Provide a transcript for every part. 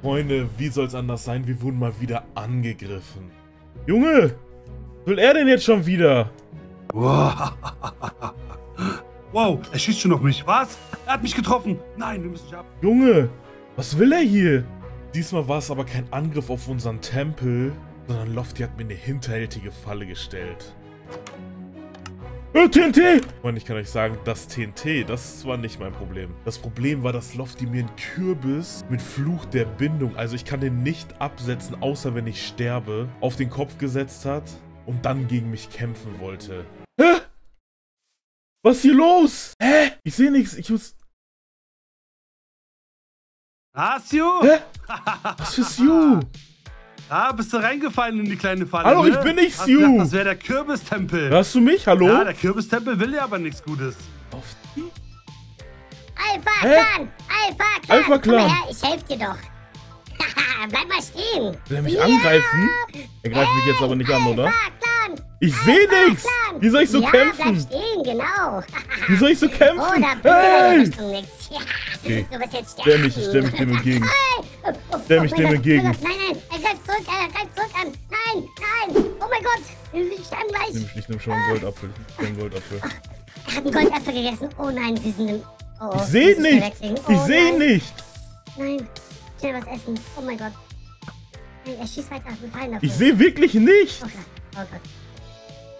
Freunde, wie soll's anders sein? Wir wurden mal wieder angegriffen. Junge! Was will er denn jetzt schon wieder? Wow, wow, er schießt schon auf mich. Was? Er hat mich getroffen. Nein, wir müssen nicht ab. Junge, was will er hier? Diesmal war es aber kein Angriff auf unseren Tempel, sondern Lofty hat mir eine hinterhältige Falle gestellt. TNT! Und ich kann euch sagen, das TNT, das war nicht mein Problem. Das Problem war, dass Lofty mir einen Kürbis mit Fluch der Bindung, also ich kann den nicht absetzen, außer wenn ich sterbe, auf den Kopf gesetzt hat und dann gegen mich kämpfen wollte. Hä? Was ist hier los? Hä? Ich sehe nichts, ich muss... Ah, Syou! Hä? Was für Syou? Ah, bist du reingefallen in die kleine Falle? Hallo, ne? Ich bin nicht Syou! Gedacht, das wäre der Kürbistempel. Hörst du mich? Hallo? Ja, der Kürbistempel will ja aber nichts Gutes. Lofty? Alpha Clan! Alpha Clan! Alpha Clan! Komm her, ich helf dir doch. Bleib mal stehen! Will er mich angreifen? Er greift mich jetzt aber nicht an, oder? Alpha Clan! Ich sehe nichts! Wie soll ich so kämpfen? Bleib stehen, genau! Wie soll ich so kämpfen? Oh, da bist du nichts. Okay. Du bist jetzt stärker. Ich stell mich dem entgegen. Stell mich dem entgegen. Nein, nein, er greift zurück, er greift zurück an. Nein, nein, oh mein Gott, ich sterbe gleich. Ich nehm schon einen Goldapfel, Er hat einen Goldapfel gegessen, oh nein, wir sind im... Oh, ich seh nicht, Nein, schnell was essen, oh mein Gott. Nein, er schießt weiter, wir fallen dafür. Ich seh wirklich nicht. Oh Gott,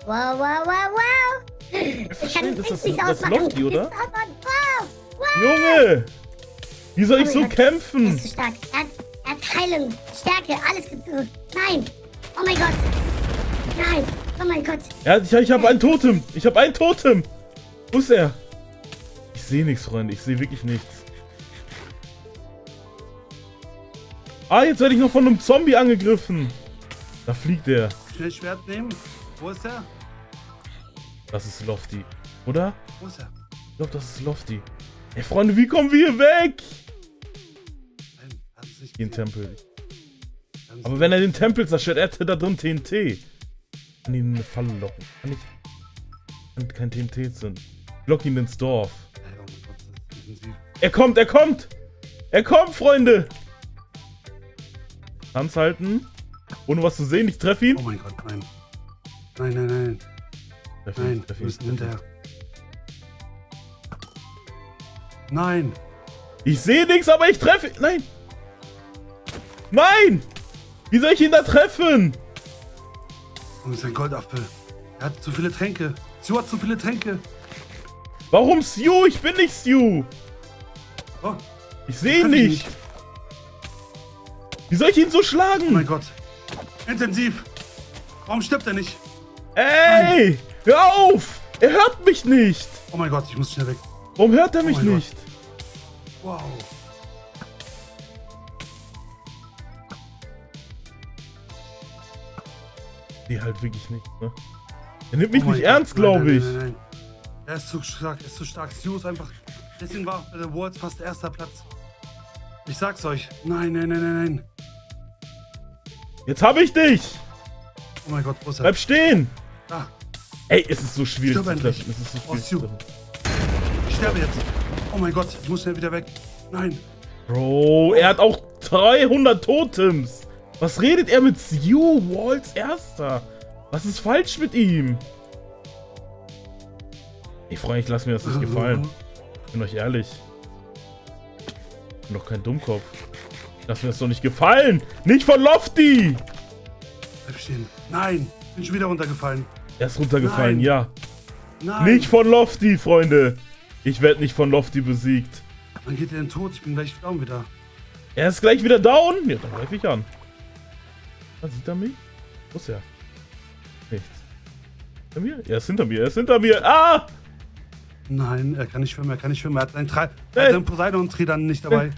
wow, wow, wow, wow. Ich kann den Pix nicht ausmachen. Das Lofty, oder? Wow, wow. Junge, wie soll ich so kämpfen? Er ist zu stark, er hat Heilung, Stärke, alles gedrückt. Nein! Oh mein Gott! Nein! Oh mein Gott! Ja, ich habe ein Totem! Ich habe ein Totem! Wo ist er? Ich sehe nichts, Freunde. Ich sehe wirklich nichts. Ah, jetzt werde ich noch von einem Zombie angegriffen. Da fliegt er. Schnell Schwert nehmen. Wo ist er? Das ist Lofty, oder? Wo ist er? Ich glaube, das ist Lofty. Ey, Freunde, wie kommen wir hier weg? Den Tempel. Aber wenn er den Tempel zerstört, er hätte da drin TNT. Kann ihn in eine Falle locken. Kann ich. Kann kein TNT sind. Lock ihn ins Dorf. Er kommt, er kommt! Er kommt, Freunde! Tanz halten. Ohne was zu sehen, ich treffe ihn. Oh mein Gott, nein. Nein, nein, nein. Treff ihn, nein, wir müssen hinterher. Nein! Ich sehe nichts, aber ich treffe. Nein! Nein! Wie soll ich ihn da treffen? Warum ist ein Goldapfel? Er hat zu viele Tränke. Syou hat zu viele Tränke. Warum Syou? Ich bin nicht Syou. Oh, ich sehe ihn nicht. Wie soll ich ihn so schlagen? Oh mein Gott. Intensiv. Warum stirbt er nicht? Ey! Nein. Hör auf! Er hört mich nicht. Oh mein Gott, ich muss schnell weg. Warum hört er mich nicht? Gott. Wow. Nee, halt wirklich nicht, ne? Er nimmt mich nicht ernst, glaube ich. Nein, nein, nein. Er ist zu stark, Syou ist einfach... Deswegen war auch bei der Worlds fast erster Platz. Ich sag's euch. Nein, nein, nein, nein, nein. Jetzt hab ich dich! Oh mein Gott, wo ist er? Bleib stehen! Ah. Ey, es ist so schwierig zu treffen. Es ist so schwierig zu treffen. Ich sterbe jetzt. Oh mein Gott, ich muss schnell wieder weg. Nein. Bro, er hat auch 300 Totems. Was redet er mit Syou? Walls Erster. Was ist falsch mit ihm? Ich freue mich, ich lasse mir das nicht gefallen. Ich bin euch ehrlich. Ich bin doch kein Dummkopf. Ich lasse mir das doch nicht gefallen. Nicht von Lofty! Bleib stehen. Nein, ich bin schon wieder runtergefallen. Er ist runtergefallen, nein. Ja. Nein. Nicht von Lofty, Freunde. Ich werde nicht von Lofty besiegt. Wann geht er denn tot? Ich bin gleich down wieder. Er ist gleich wieder down? Ja, dann greife ich an. Sieht er mich? Wo ist er? Nichts. Hinter mir? Er ist hinter mir, Ah! Nein, er kann nicht schwimmen, Er hat seinen Poseidon-Trident nicht dabei.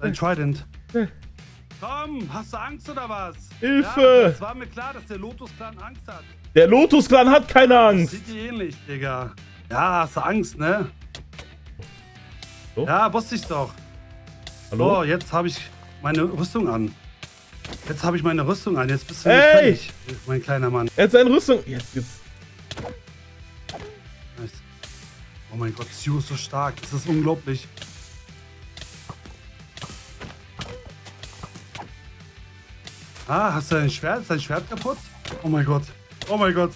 Sein Trident. Komm, hast du Angst oder was? Hilfe! Es war mir klar, dass der Lotus Clan Angst hat. Der Lotus Clan hat keine Angst! Sieht dir ähnlich, Digga. Ja, hast du Angst, ne? So? Ja, wusste ich doch. Hallo? So, jetzt habe ich meine Rüstung an. Jetzt bist du nicht fertig, mein kleiner Mann. Er hat seine Rüstung. Jetzt. Nice. Oh mein Gott, Syou ist so stark. Das ist unglaublich. Ah, hast du dein Schwert? Ist dein Schwert kaputt? Oh mein Gott. Oh mein Gott.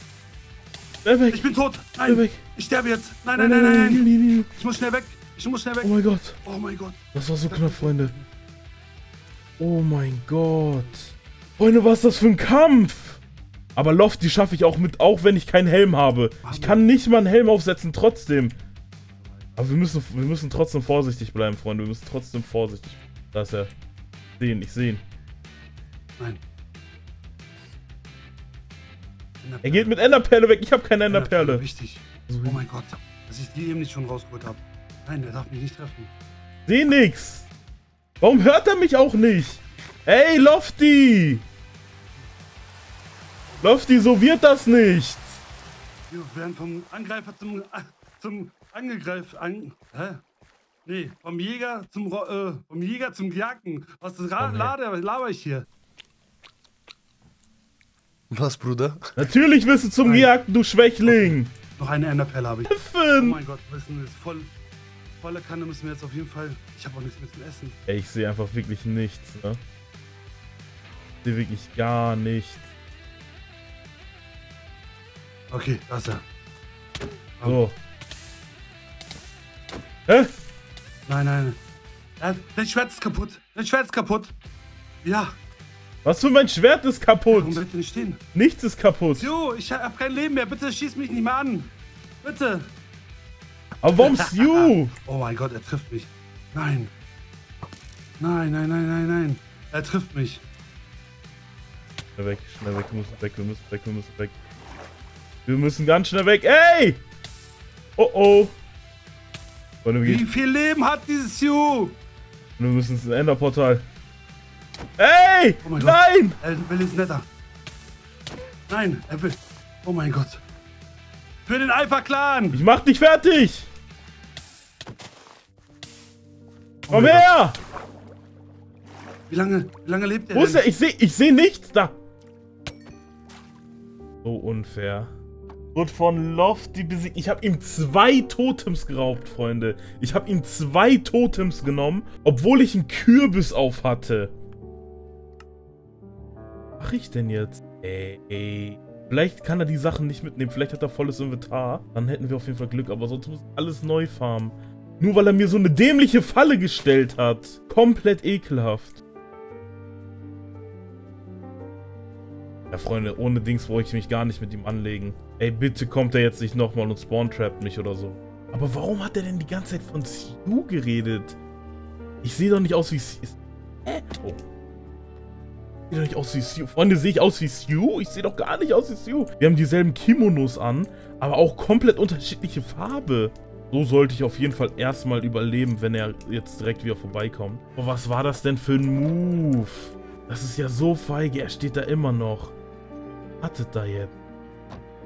Ich bin tot. Nein, ich sterbe jetzt. Nein, nein, nein, nein, nein. Ich muss schnell weg. Ich muss schnell weg. Oh mein Gott. Oh mein Gott. Das war so knapp, Freunde. Oh mein Gott. Freunde, was ist das für ein Kampf? Aber Lofty schaffe ich auch mit, auch wenn ich keinen Helm habe. Ich kann nicht mal einen Helm aufsetzen, trotzdem. Aber wir müssen trotzdem vorsichtig bleiben, Freunde. Wir müssen trotzdem vorsichtig. Da ist er. Ich sehe ihn. Nein. Er geht mit Enderperle weg. Ich habe keine Enderperle. Wichtig. Oh mein Gott. Dass ich die eben nicht schon rausgeholt habe. Nein, der darf mich nicht treffen. Seh nix. Warum hört er mich auch nicht? Ey, Lofty! Lofty, so wird das nichts! Wir werden vom Angreifer zum Angegreif... Hä? Nee, vom Jäger zum Jagen. Was laber ich hier? Was, Bruder? Natürlich wirst du zum Gejagten, du Schwächling! Okay. Noch eine Enderperle habe ich. Oh mein Gott, wissen ist voll... Volle Kanne müssen wir jetzt auf jeden Fall... Ich habe auch nichts mehr zum Essen. Ey, ich sehe einfach wirklich nichts, ne? Ich sehe wirklich gar nichts. Okay, da ist er. So. Hä? Nein, nein. Dein Schwert ist kaputt. Dein Schwert ist kaputt. Ja. Was für mein Schwert ist kaputt? Warum bleibt ihr nicht stehen? Nichts ist kaputt. Syou, ich hab kein Leben mehr. Bitte schieß mich nicht mehr an. Bitte. Aber warum Syou? Oh mein Gott, er trifft mich. Nein. Nein, nein, nein, nein, nein. Er trifft mich. Schnell weg, schnell weg. Wir müssen weg, wir müssen weg, wir müssen weg. Wir müssen ganz schnell weg. Ey! Oh oh. Wie viel Leben hat dieses Syou? Wir müssen ins Enderportal. Ey! Oh mein nein! Gott. Er will jetzt netter. Nein, er will. Oh mein Gott. Für den Alpha Clan! Ich mach dich fertig! Komm her! Wie lange lebt er? Wo ist er? Ich seh nichts da! So unfair. Wird von Lofty besiegt. Ich habe ihm 2 Totems geraubt, Freunde. Ich habe ihm 2 Totems genommen, obwohl ich einen Kürbis auf hatte. Was mache ich denn jetzt? Ey. Vielleicht kann er die Sachen nicht mitnehmen. Vielleicht hat er volles Inventar. Dann hätten wir auf jeden Fall Glück. Aber sonst muss ich alles neu farmen. Nur weil er mir so eine dämliche Falle gestellt hat. Komplett ekelhaft. Ja, Freunde, ohne Dings wollte ich mich gar nicht mit ihm anlegen. Ey, bitte kommt er jetzt nicht nochmal und spawn-trappt mich oder so. Aber warum hat er denn die ganze Zeit von Syou geredet? Ich sehe doch nicht aus wie Syou. Oh. Ich sehe doch nicht aus wie Syou. Freunde, sehe ich aus wie Syou? Ich sehe doch gar nicht aus wie Syou. Wir haben dieselben Kimonos an, aber auch komplett unterschiedliche Farbe. So sollte ich auf jeden Fall erstmal überleben, wenn er jetzt direkt wieder vorbeikommt. Aber was war das denn für ein Move? Das ist ja so feige. Er steht da immer noch. Wartet da jetzt.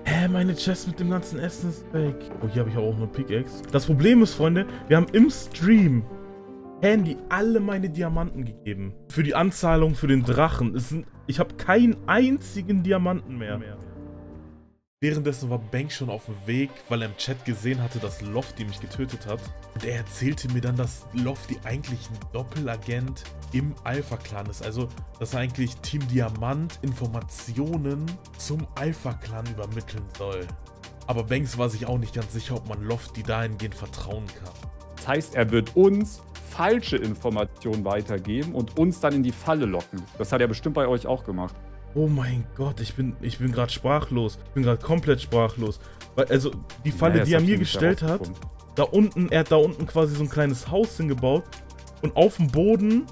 Hä, meine Chest mit dem ganzen Essen ist weg. Oh, hier habe ich auch eine Pickaxe. Das Problem ist, Freunde, wir haben im Stream Candy alle meine Diamanten gegeben. Für die Anzahlung für den Drachen. Ich habe keinen einzigen Diamanten mehr. Währenddessen war Banks schon auf dem Weg, weil er im Chat gesehen hatte, dass Lofty mich getötet hat. Und er erzählte mir dann, dass Lofty eigentlich ein Doppelagent im Alpha Clan ist. Also, dass er eigentlich Team Diamant Informationen zum Alpha Clan übermitteln soll. Aber Banks war sich auch nicht ganz sicher, ob man Lofty dahingehend vertrauen kann. Das heißt, er wird uns falsche Informationen weitergeben und uns dann in die Falle locken. Das hat er bestimmt bei euch auch gemacht. Oh mein Gott, ich bin gerade sprachlos. Ich bin gerade komplett sprachlos. Also die Falle, die er mir gestellt hat, er hat da unten quasi so ein kleines Haus hingebaut und auf dem Boden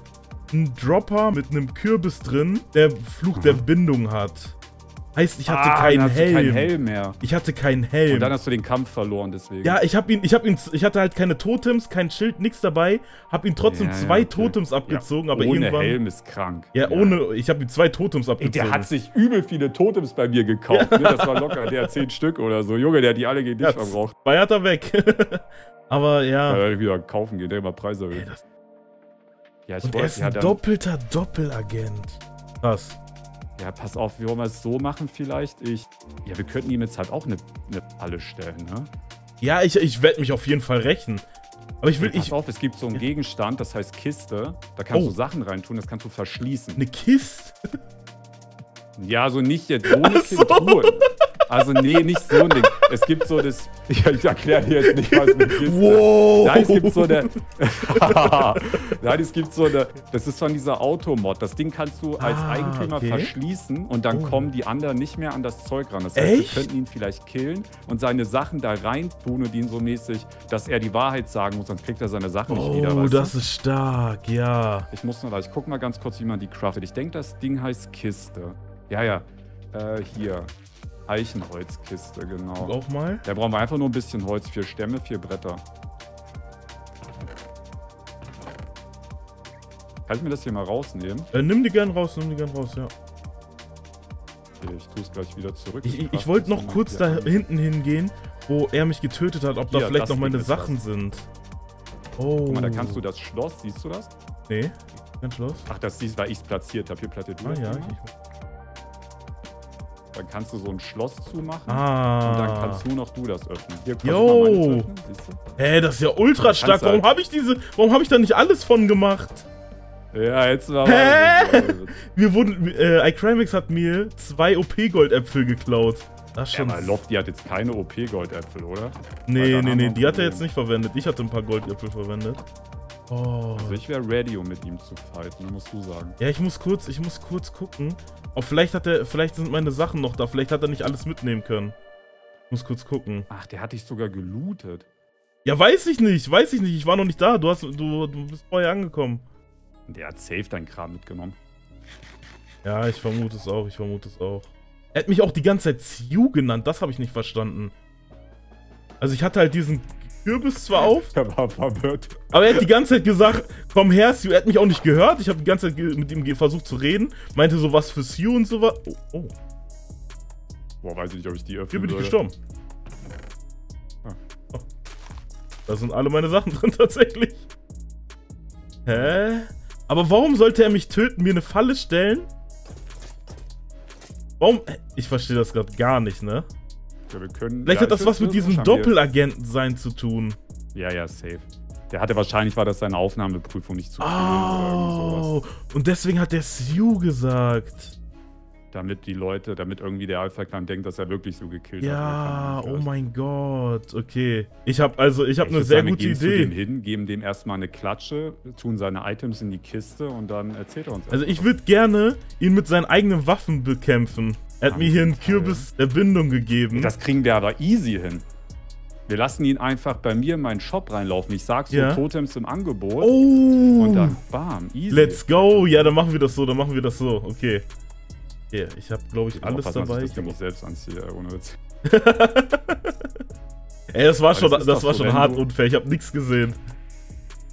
ein Dropper mit einem Kürbis drin, der Fluch der Bindung hat. Heißt, ich hatte keinen Helm. Keinen Helm mehr. Ich hatte keinen Helm. Und dann hast du den Kampf verloren deswegen. Ja, ich hatte halt keine Totems, kein Schild, nichts dabei. Hab ihm trotzdem 2 Totems abgezogen, aber irgendwann... Ohne Helm ist krank. Ja, ohne... Ich hab ihm 2 Totems abgezogen. Ey, der hat sich übel viele Totems bei mir gekauft. Ja. Ne? Das war locker, der hat 10 Stück oder so. Junge, der hat die alle gegen dich verbraucht. 2 hat er weg. Aber ja... Ja, wieder kaufen geht, der immer Preise will. Ja, und er ist ein doppelter Doppelagent. Krass. Ja, pass auf, wie wollen wir es so machen vielleicht? Ja, wir könnten ihm jetzt halt auch eine Falle stellen, ne? Ja, ich werde mich auf jeden Fall rächen. Aber ich will... Pass auf, es gibt so einen Gegenstand, das heißt Kiste. Da kannst du Sachen reintun, das kannst du verschließen. Eine Kiste? Ja, so nicht jetzt so eine Truhe. Also nee, nicht so ein Ding. Es gibt so das... Ich erkläre dir jetzt nicht, was eine Kiste. Wow. Nein, es gibt so eine... Nein, es gibt so eine... Das ist von dieser Automod. Das Ding kannst du als Eigentümer verschließen und dann kommen die anderen nicht mehr an das Zeug ran. Das heißt, wir könnten ihn vielleicht killen und seine Sachen da rein tun und ihn so mäßig, dass er die Wahrheit sagen muss, sonst kriegt er seine Sachen nicht wieder. Oh, das ist stark, ja. Ich muss noch... Ich guck mal ganz kurz, wie man die craftet. Ich denke, das Ding heißt Kiste. Ja, ja. Hier. Eichenholzkiste, genau. Und auch mal. Da brauchen wir einfach nur ein bisschen Holz. 4 Stämme, 4 Bretter. Kann ich mir das hier mal rausnehmen? Nimm die gern raus, ja. Okay, ich tue es gleich wieder zurück. Ich wollte noch kurz da hinten hingehen, wo er mich getötet hat, ob hier, da vielleicht noch meine Sachen sind. Oh. Guck mal, da kannst du das Schloss, siehst du das? Nee, kein Schloss. Ach, das siehst du, weil ich es platziert habe. Hier platziert du. Ah, ja, dann kannst du so ein Schloss zumachen und dann kannst du noch das öffnen. Hier kannst du mal meine öffnen, siehst du? Hä, das ist ja ultra stark. Warum habe ich diese? Warum habe ich da nicht alles von gemacht? Ja, jetzt war wir wurden iCrimax hat mir 2 OP-Goldäpfel geklaut. Das schon. Ja, Lofty hat jetzt keine OP-Goldäpfel, oder? Nee, nee, die hat er jetzt nicht verwendet. Ich hatte ein paar Goldäpfel verwendet. Oh. Also ich wäre ready, um mit ihm zu fighten, musst du sagen. Ja, ich muss kurz gucken. Oh, vielleicht sind meine Sachen noch da. Vielleicht hat er nicht alles mitnehmen können. Ich muss kurz gucken. Ach, der hat dich sogar gelootet. Ja, weiß ich nicht. Ich war noch nicht da. Du bist vorher angekommen. Der hat safe deinen Kram mitgenommen. Ja, ich vermute es auch, Er hat mich auch die ganze Zeit Syou genannt. Das habe ich nicht verstanden. Also ich hatte halt diesen... Kürbis zwar auf, aber er hat die ganze Zeit gesagt, komm her, Syou. Er hat mich auch nicht gehört. Ich habe die ganze Zeit mit ihm versucht zu reden. Meinte so was für Syou und so was. Oh. Boah, weiß ich nicht, ob ich die öffne. Hier bin ich gestorben. Oh. Da sind alle meine Sachen drin tatsächlich. Hä? Aber warum sollte er mich töten, mir eine Falle stellen? Warum? Ich verstehe das gerade gar nicht, ne? Ja, vielleicht hat das was mit diesem Doppelagenten sein zu tun. Ja, ja, safe. Der hatte wahrscheinlich, war das seine Aufnahmeprüfung nicht zu viel oder irgend sowas. Und deswegen hat der Syou gesagt. Damit die Leute, damit irgendwie der Alpha Clan denkt, dass er wirklich Syou gekillt hat. Ja, oh mein Gott, okay. Ich hab eine sehr gute Idee. Wir gehen zu dem hin, geben dem erstmal eine Klatsche, tun seine Items in die Kiste und dann erzählt er uns. Also ich würde gerne ihn mit seinen eigenen Waffen bekämpfen. Er hat mir hier einen Kürbis der Bindung gegeben. Das kriegen wir aber easy hin. Wir lassen ihn einfach bei mir in meinen Shop reinlaufen. Ich sag so, Totems im Angebot. Oh. Und dann bam, easy. Let's go. Ja, dann machen wir das so, Okay. Hier, ich habe, glaube ich, alles dabei. Ich kann mich selbst anziehen, ohne Witz. Ey, das war schon hart unfair. Ich habe nichts gesehen.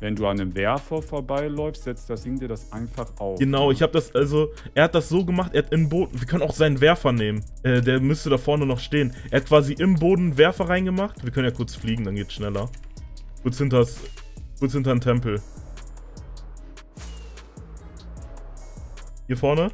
Wenn du an einem Werfer vorbeiläufst, setzt das Ding dir das einfach auf. Genau, ich habe das, also, er hat das so gemacht, er hat im Boden, wir können auch seinen Werfer nehmen. Der müsste da vorne noch stehen. Er hat quasi im Boden einen Werfer reingemacht. Wir können ja kurz fliegen, dann geht's schneller. Kurz hinter den Tempel. Hier vorne.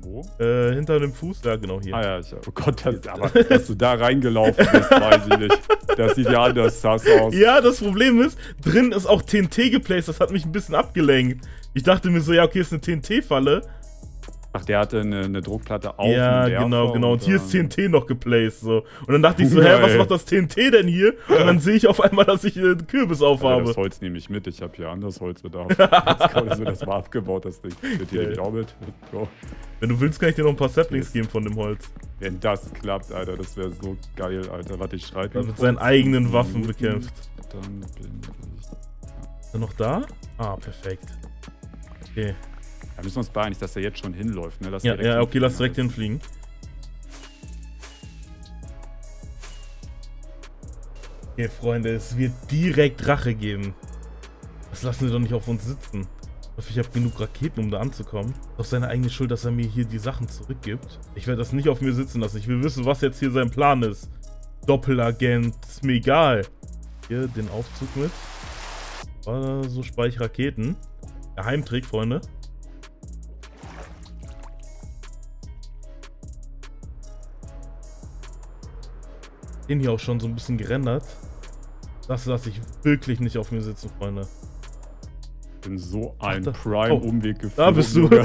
Wo? Hinter dem Fuß, ja genau hier. Ah ja, oh Gott, aber dass du da reingelaufen bist, weiß ich nicht. Das sieht ja anders aus. Ja, das Problem ist, drin ist auch TNT geplaced, das hat mich ein bisschen abgelenkt. Ich dachte mir so, ja okay, ist eine TNT-Falle. Ach, der hatte eine Druckplatte auf. Ja, genau. Und hier ist TNT noch geplaced, so. Und dann dachte ich so, hä, was macht das TNT denn hier? Und dann sehe ich auf einmal, dass ich einen Kürbis aufhabe. Ja, das Holz nehme ich mit, ich habe hier anderes Holzbedarf. Das war abgebaut, das Ding. Mit dir nicht auch mit. Wenn du willst, kann ich dir noch ein paar Saplings geben von dem Holz. Wenn das klappt, Alter, das wäre so geil, Alter. Warte, ich schreibe. Mit seinen eigenen Waffen bekämpft. Dann bin ich... Ist er noch da? Ah, perfekt. Okay. Da müssen wir uns beeilen, nicht, dass er jetzt schon hinläuft. Ne? Ja, okay, lass direkt hinfliegen. Okay, Freunde, es wird direkt Rache geben. Das lassen wir doch nicht auf uns sitzen. Ich habe genug Raketen, um da anzukommen. Doch seine eigene Schuld, dass er mir hier die Sachen zurückgibt. Ich werde das nicht auf mir sitzen lassen. Ich will wissen, was jetzt hier sein Plan ist. Doppelagent, ist mir egal. Hier, den Aufzug mit. So speichere ich Raketen. Geheimtrick, Freunde. Den hier auch schon so ein bisschen gerendert. Das lasse ich wirklich nicht auf mir sitzen, Freunde. bin so ein Prime-Umweg gefahren. Da bist du. Du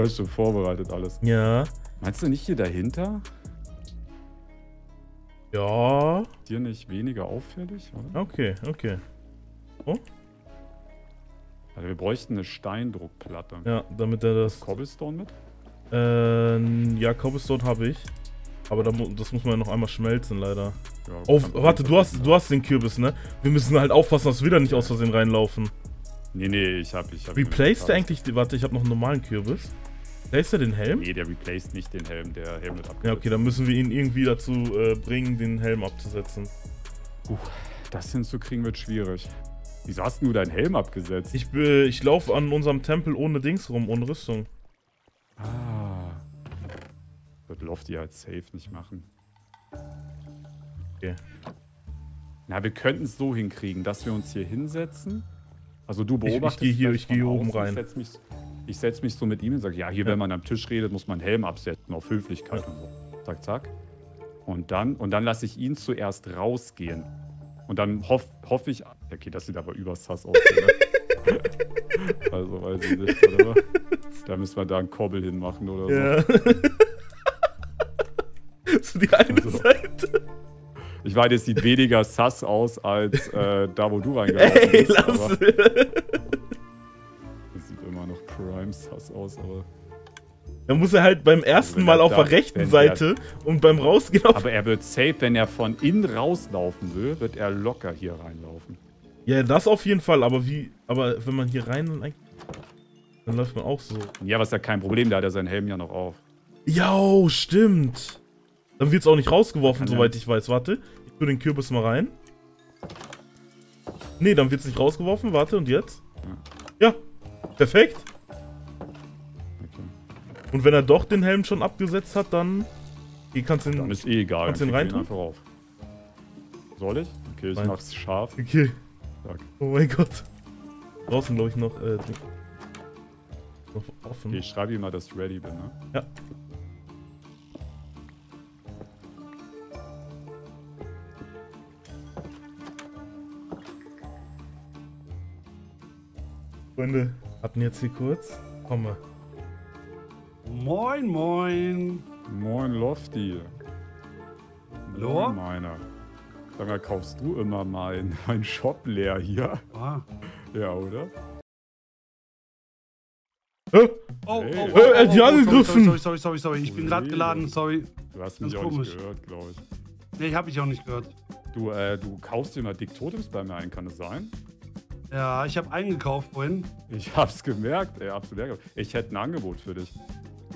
hast schon vorbereitet alles. Ja. Meinst du nicht hier dahinter? Ja. Dir nicht weniger auffällig, oder? Okay, okay. Oh? Also wir bräuchten eine Steindruckplatte. Ja, damit er das... Cobblestone mit? Ja, Cobblestone habe ich. Aber das muss man ja noch einmal schmelzen, leider. Ja, oh, warte, du hast den Kürbis, ne? Wir müssen halt aufpassen, dass wir da nicht aus Versehen reinlaufen. Nee, nee, ich hab replaced er eigentlich... Warte, ich habe noch einen normalen Kürbis. Replaced er den Helm? Nee, der replaced nicht den Helm, der Helm wird abgesetzt. Ja, okay, dann müssen wir ihn irgendwie dazu bringen, den Helm abzusetzen. Das hinzukriegen wird schwierig. Wieso hast du deinen Helm abgesetzt? Ich laufe an unserem Tempel ohne Dings rum, ohne Rüstung. Ah. Wird Lofty halt safe nicht machen. Okay. Na, wir könnten es so hinkriegen, dass wir uns hier hinsetzen. Also du beobachtest... Ich gehe hier oben rein. Ich setz mich so mit ihm und sage, ja, hier, ja, wenn man am Tisch redet, muss man einen Helm absetzen, auf Höflichkeit, ja, und so. Zack, zack. Und dann lasse ich ihn zuerst rausgehen. Und dann hoff ich... Okay, das sieht aber übersass aus. Also weiß ich nicht, oder? Da müssen wir da einen Kobbel hinmachen oder ja, so. So die eine also Seite. Ich meine, es sieht weniger sass aus, als da, wo du reingelaufen bist. Lass das sieht immer noch prime sass aus, aber... Dann muss er halt beim ersten Mal auf der rechten Seite und beim Rausgehen auf... Aber er wird safe, wenn er von innen rauslaufen will, wird er locker hier reinlaufen. Ja, das auf jeden Fall, aber wie... Aber wenn man hier rein... Dann läuft man auch so. Ja, was ist ja kein Problem, da hat er seinen Helm ja noch auf. Jo, stimmt. Dann wird's auch nicht rausgeworfen, soweit ich weiß. Warte, ich tue den Kürbis mal rein. Nee, dann wird's nicht rausgeworfen. Warte, und jetzt? Ja, perfekt. Und wenn er doch den Helm schon abgesetzt hat, dann... Dann ist eh egal. Kannst du den reintun? Einfach auf. Soll ich? Okay, ich mach's scharf. Okay. Zack. Oh mein Gott. Draußen, glaube ich, noch offen. Okay, ich schreibe ihm mal, dass ich ready bin, ne? Ja. Freunde, hatten jetzt hier kurz. Komm mal. Moin, moin. Moin, Lofty. Hallo? Moin, meiner. Sag mal, kaufst du immer mein Shop leer hier? Ah. Ja, oder? Oh, die angegriffen. Sorry. Ich bin gerade geladen, sorry. Du hast mich auch nicht gehört, glaube ich. Nee, hab ich auch nicht gehört. Du kaufst immer dick Totems bei mir ein, kann das sein? Ja, ich habe eingekauft vorhin. Ich hab's gemerkt, ey, absolut. Ich hätte ein Angebot für dich.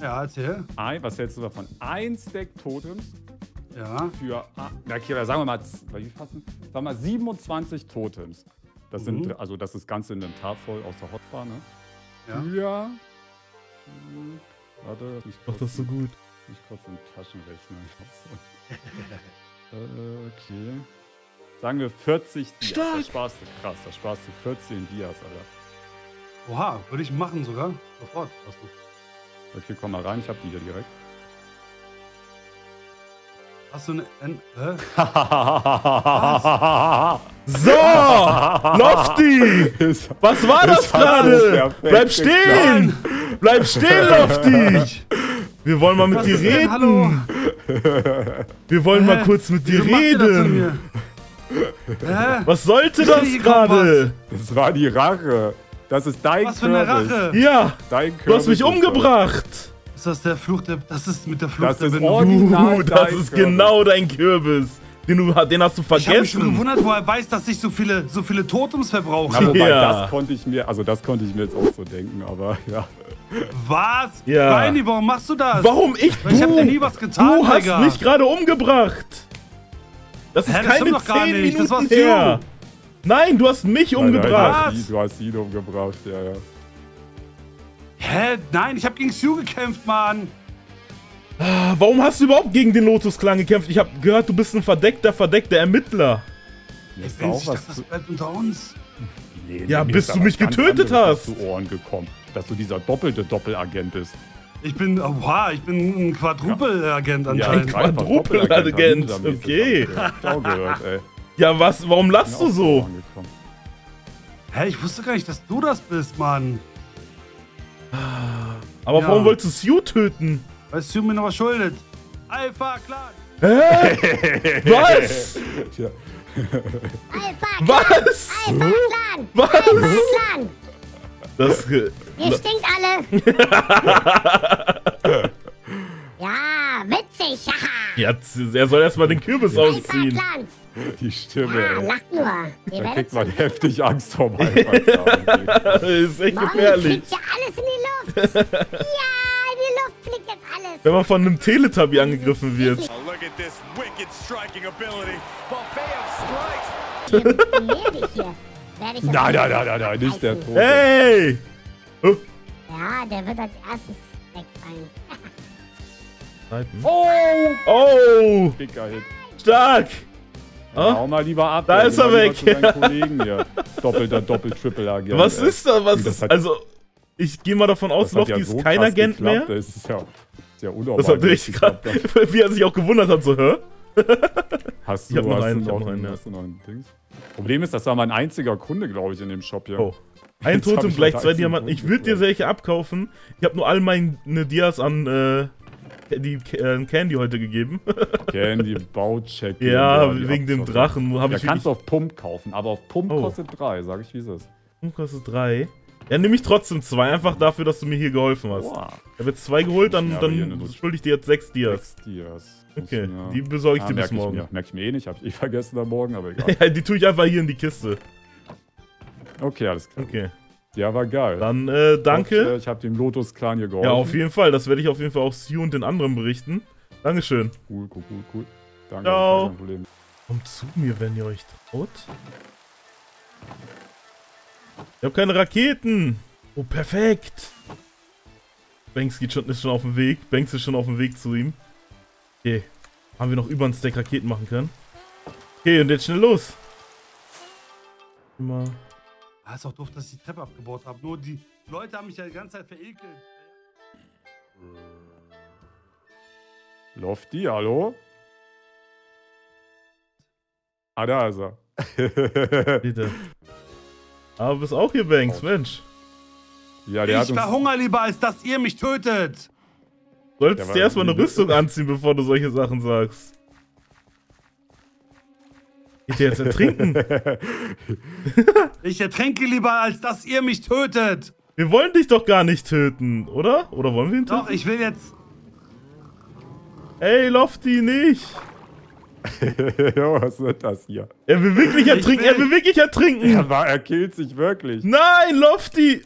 Ja, erzähl. Was hältst du davon? Ein Stack Totems. Ja. Für, okay, sagen wir mal, sagen wir 27 Totems. Das sind, also das ist ganze Inventar voll aus der Hotbar, ne? Ja. Für, warte, ich mach das so gut. Ich kurz den Taschenrechner. Okay. Sagen wir 40 Dias. Stark. Da sparst du 14 Dias, Alter. Oha, würde ich machen sogar. Sofort. Okay, komm mal rein, ich hab die hier direkt. Hast du eine... So! Lofty! Was war das gerade? Bleib stehen! Plan. Bleib stehen, Lofty! Wir wollen mal mit dir reden. Hallo. Wir wollen mal kurz mit dir reden. Was sollte das gerade? Das war die Rache. Das ist dein Kürbis. Was für eine Rache? Ja, du hast mich umgebracht. Ist das der Fluch der... Das ist mit der Fluch der Benennung. Das ist genau dein Kürbis. Den hast du vergessen. Ich habe mich schon gewundert, wo er weiß, dass ich so viele Totems verbrauche. Ja, wobei, das konnte ich mir jetzt auch so denken, aber ja. Was? Ja. Reini, warum machst du das? Warum ich? Ich hab dir nie was getan, du hast mich gerade umgebracht. Das ist keine 10 Minuten her. Nein, du hast mich umgebracht. Nein, du hast ihn umgebracht, ja. Hä? Nein, ich hab gegen Syou gekämpft, Mann. Warum hast du überhaupt gegen den Lotus Clan gekämpft? Ich habe gehört, du bist ein verdeckter Ermittler. Ich weiß nicht, dass das bleibt unter uns. Nee, ja, bis du mich getötet hast. Zu Ohren gekommen, dass du dieser doppelte Doppelagent bist. Ich bin ein Quadrupelagent anscheinend. Ja, ein Quadrupelagent. Okay. Gehört, ey. Ja, was? Warum lachst du so? Hä, ich wusste gar nicht, dass du das bist, Mann. Aber ja, warum wolltest du Syou töten? Weil Syou mir noch was schuldet. Alpha Clan. Hä? Was? Ja. Alpha Clan. Was? Alpha Clan. Was? Alpha Clan. Das... Ihr stinkt alle. Ja, witzig. Ja, er soll erstmal den Kürbis ausziehen. Die Stimme. Ja, lacht nur. Da kriegt man heftig Angst vor meinem Alpha-Clan. Das ist echt gefährlich. Morgen fliegt ja alles in die Luft. Ja, in die Luft fliegt jetzt alles. Wenn man von einem Teletubby angegriffen wird. Look at this wicked striking ability. Buffet of Strikes. Nein, nein, nein, nein, nicht der Tod. Hey! Oh. Ja, der wird als erstes wegfallen. Oh! Oh! Dicker Hit. Stark! Ja, hau mal lieber ab. Da ist er weg. Hier. Doppelter, Doppel-Triple-Agent. Was ist da? Was ist, also, ich gehe mal davon aus, Lofty ist kein Agent mehr. Das ist ja unnormal. Das hat richtig krass. Wie er sich auch gewundert hat, so, hä? Hast du noch einen Dings? Problem ist, das war mein einziger Kunde, glaube ich, in dem Shop hier. Oh. Ein Totem gleich 2 Diamanten. Ich würde dir welche abkaufen. Ich habe nur all meine Dias an die Candy heute gegeben. Candy Baucheck. Ja, wegen dem Drachen. Da kannst du auf Pump kaufen, aber auf Pump kostet 3, sag ich, wie es ist. Pump kostet 3. Ja, nehme ich trotzdem 2, einfach dafür, dass du mir hier geholfen hast. Wow. Ich habe jetzt 2 geholt, dann schulde ich dir jetzt 6 Dias. 6 Dias. Okay, die besorge ich dir bis morgen. Merke ich mir eh nicht, habe ich eh vergessen am Morgen, aber egal. Ja, die tue ich einfach hier in die Kiste. Okay, alles klar. Okay. Ja, war geil. Dann danke. Ich habe dem Lotus Clan hier geholfen. Ja, auf jeden Fall. Das werde ich auf jeden Fall auch Syou und den anderen berichten. Dankeschön. Cool, cool, cool, cool. Danke. Ciao. Kein Problem. Kommt zu mir, wenn ihr euch traut. Ich habe keine Raketen. Oh, perfekt. Banks ist schon auf dem Weg. Banks ist schon auf dem Weg zu ihm. Okay. Haben wir noch über einen Stack Raketen machen können? Okay, und jetzt schnell los. Immer. Ah, ist auch doof, dass ich die Treppe abgebaut habe. Nur die Leute haben mich ja die ganze Zeit verekelt. Lofty, hallo? Ah, da ist er. Bitte. Aber du bist auch hier, Banks, Mensch. Ja, der ich verhungere lieber, als dass ihr mich tötet. Du solltest dir erstmal eine Rüstung anziehen, bevor du solche Sachen sagst. Geht ihr jetzt ertrinken? Ich ertränke lieber, als dass ihr mich tötet. Wir wollen dich doch gar nicht töten, oder? Oder wollen wir ihn töten? Doch, ich will jetzt... Ey, Lofty, nicht! Was wird das hier? Er will wirklich ertrinken, er will wirklich ertrinken! Er killt sich wirklich. Nein, Lofty!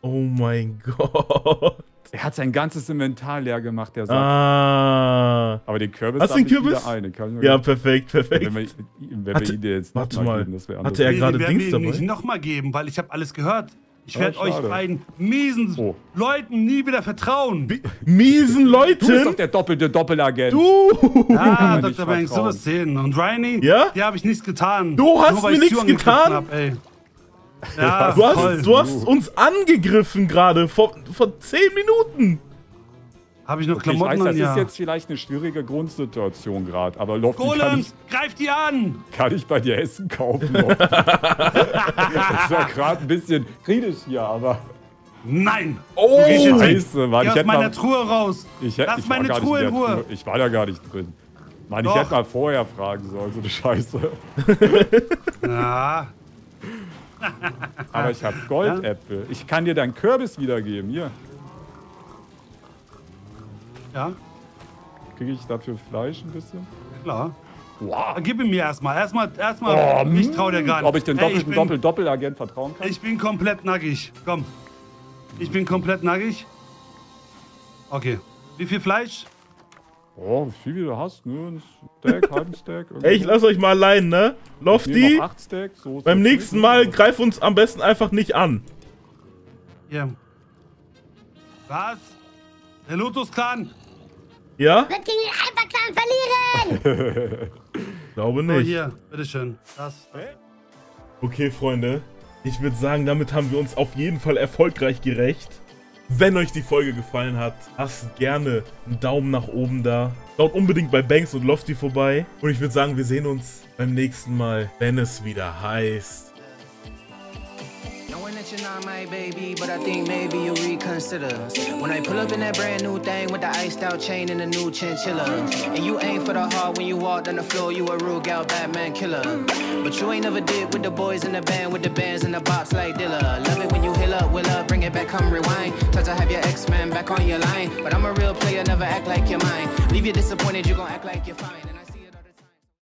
Oh mein Gott. Er hat sein ganzes Inventar leer gemacht, der sagt. Ah. Aber den Kürbis hat wieder eine. Ja, perfekt, perfekt. Wenn wir ihn dir jetzt nochmal geben, das wäre anders. Hatte er gerade Dings dabei? Ich werde ihn nochmal geben, weil ich habe alles gehört. Ich werde euch beiden miesen Leuten nie wieder vertrauen. Miesen Leuten? Du bist doch der doppelte Doppelagent. Du! Ja, Dr. Banks, so was sehen. Und Ryan, dir habe ich nichts getan. Du hast mir nichts getan? Ja, du hast uns angegriffen gerade, vor 10 Minuten. Habe ich noch Klamotten an? Das ist jetzt vielleicht eine schwierige Grundsituation gerade, aber Lofty, Golems, greif die an! Kann ich bei dir Essen kaufen, Lofty? Das war gerade ein bisschen kritisch hier, aber... Nein! Oh! Scheiße, Mann, ich hätte mal... meiner Truhe raus! Lass meine Truhe in Ruhe! Ich war da gar nicht drin. Mann, ich hätte mal vorher fragen sollen, so eine Scheiße. Ja... Aber ich habe Goldäpfel. Ich kann dir deinen Kürbis wiedergeben. Hier. Ja. Kriege ich dafür Fleisch ein bisschen? Klar. Wow. Gib ihn mir erstmal. Ich trau dir gar nicht. Ob ich den Doppelagent vertrauen kann? Ich bin komplett nackig. Komm. Ich bin komplett nackig. Okay. Wie viel Fleisch? Oh, wie viel du hast, ne? Ein Stack, halben Stack. Ey, ich lass euch mal allein, ne? Lofty, beim nächsten Mal greif uns am besten einfach nicht an. Ja. Was? Der Lotus Clan? Ja? Wird gegen den Alpha Clan verlieren! Glaube nicht. Oh, hier, bitteschön. Das. Okay, Freunde. Ich würde sagen, damit haben wir uns auf jeden Fall erfolgreich gerecht. Wenn euch die Folge gefallen hat, lasst gerne einen Daumen nach oben da. Schaut unbedingt bei Banks und Lofty vorbei. Und ich würde sagen, wir sehen uns beim nächsten Mal, wenn es wieder heißt... Bitching on my baby, but I think maybe you'll reconsider. When I pull up in that brand new thing with the iced out chain and the new chinchilla. And you ain't for the heart when you walked on the floor, you a rude gal Batman killer. But you ain't never did with the boys in the band, with the bands in the box like Dilla. Love it when you heal up, will up, bring it back, come rewind. Try to have your X-Men back on your line. But I'm a real player, never act like you're mine. Leave you disappointed, you gon' act like you're fine.